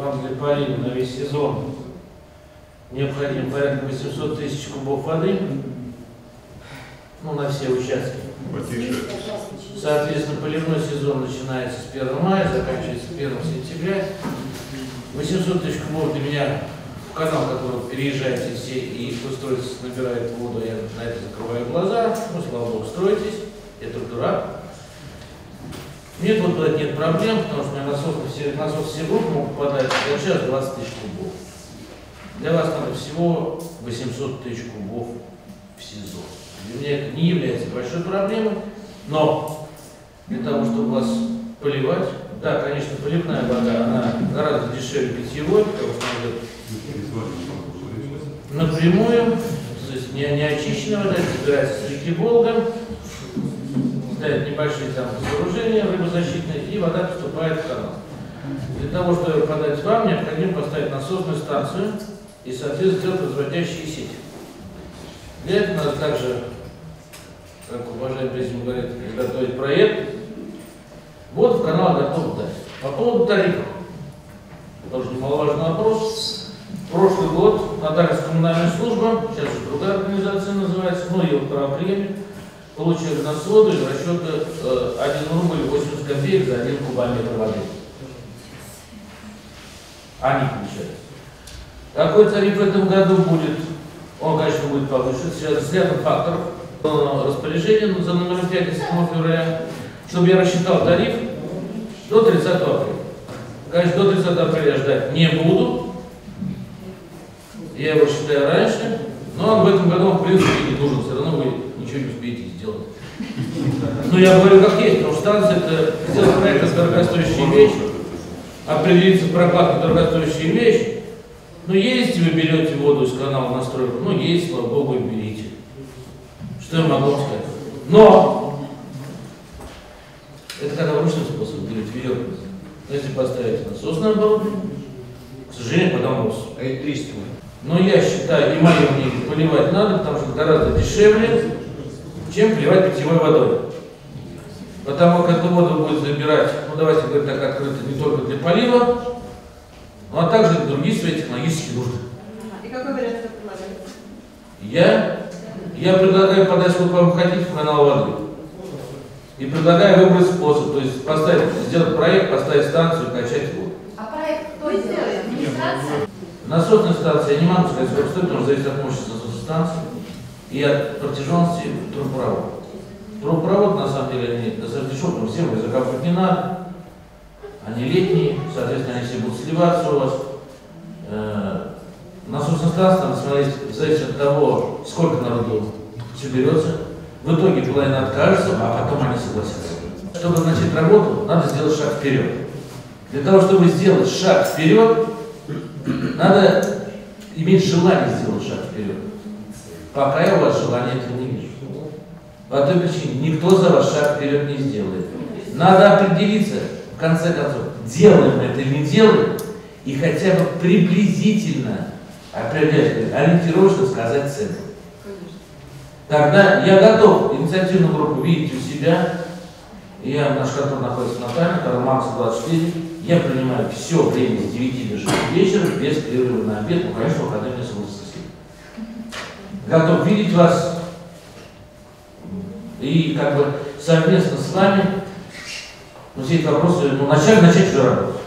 вам для полива на весь сезон необходимо порядка 800 тысяч кубов воды, ну, на все участки. Соответственно, поливной сезон начинается с 1 мая, заканчивается 1 сентября. 800 тысяч кубов для меня в канал, который переезжаете все и устроитесь, набирает воду, я на это закрываю глаза, ну, слава богу, строитесь, я тут дурак. Мне тут вот, нет проблем, потому что у меня насос все группы мог попадать, я сейчас 20 тысяч кубов. Для вас надо всего 800 тысяч кубов в сезон. Для меня это не является большой проблемой, но для того, чтобы вас поливать, да, конечно, поливная вода, она гораздо дешевле питьевой, потому что напрямую, то есть не очищенная вода, собирается с реки Волга, ставят небольшие там сооружения рыбозащитные, и вода поступает в канал. Для того, чтобы подать вам, необходимо поставить насосную станцию и, соответственно, сделать разводящие сети. Для этого надо также, как уважаемый президент говорит, готовить проект. Воду в канал готов дать. По поводу тарифов. Тоже немаловажный вопрос. Прошлый год Наталья коммунальная служба, сейчас же другая организация называется, но ее правоприемник, получили на воду из расчета 1 рубль 80 копеек за 1 кубометр воды. Они получают. Какой тариф в этом году будет? Он, конечно, будет повышен. С рядом факторов распоряжения за номером 5 февраля, чтобы я рассчитал тариф до 30 апреля. Конечно, до 30 апреля ждать не буду. Я его считаю раньше. Но он в этом году, в принципе, не нужен. Все равно вы ничего не успеете сделать. Но я говорю, как есть, потому что станция это сделать проект дорогостоящая вещь, определиться прокладка дорогостоящая вещь. Но если вы берете воду из канала на стройку, ну есть, слава богу, и берите. Что я могу вам сказать? Но это когда ручным способом делить вверх. Но если поставить насосное оборудование, к сожалению, потом рост. Электричество. Но я считаю, и мое мнение, поливать надо, потому что гораздо дешевле, чем поливать питьевой водой. Потому как эту воду будет забирать, ну давайте говорить так открыто, не только для полива, но а также для других своих технологических нужд. И какой вариант вы предлагаете? Я предлагаю подать, сколько вам хотите, в канал воды. И предлагаю выбрать способ, то есть поставить, сделать проект, поставить станцию, качать воду. А проект кто сделает? Администрация? Насосная станция, я не могу сказать, сколько стоит, потому что зависит от мощности насосной станции и от протяженности трубопровода. Трубопровод, на самом деле, они достаточно дешевые, всем их закапывать не надо. Они летние, соответственно, они все будут сливаться у вас. Насосная станция, смотрите, зависит от того, сколько народу соберется. В итоге половина откажется, а потом они согласятся. Чтобы начать работу, надо сделать шаг вперед. Для того, чтобы сделать шаг вперед, надо иметь желание сделать шаг вперед. Пока я у вас желания этого не вижу. По одной причине, никто за вас шаг вперед не сделает. Надо определиться, в конце концов, делаем это или не делаем, и хотя бы приблизительно, ориентировочно сказать цену. Тогда я готов инициативную группу видеть у себя. Я, наш контор находится на Наталья, Карл Маркс 24. Я принимаю все время с 9 до 6 вечера, без перерыва на обед, ну, конечно, выходные мне согласны. Готов видеть вас и как бы совместно с вами, но все эти вопросы, ну, начать все работу.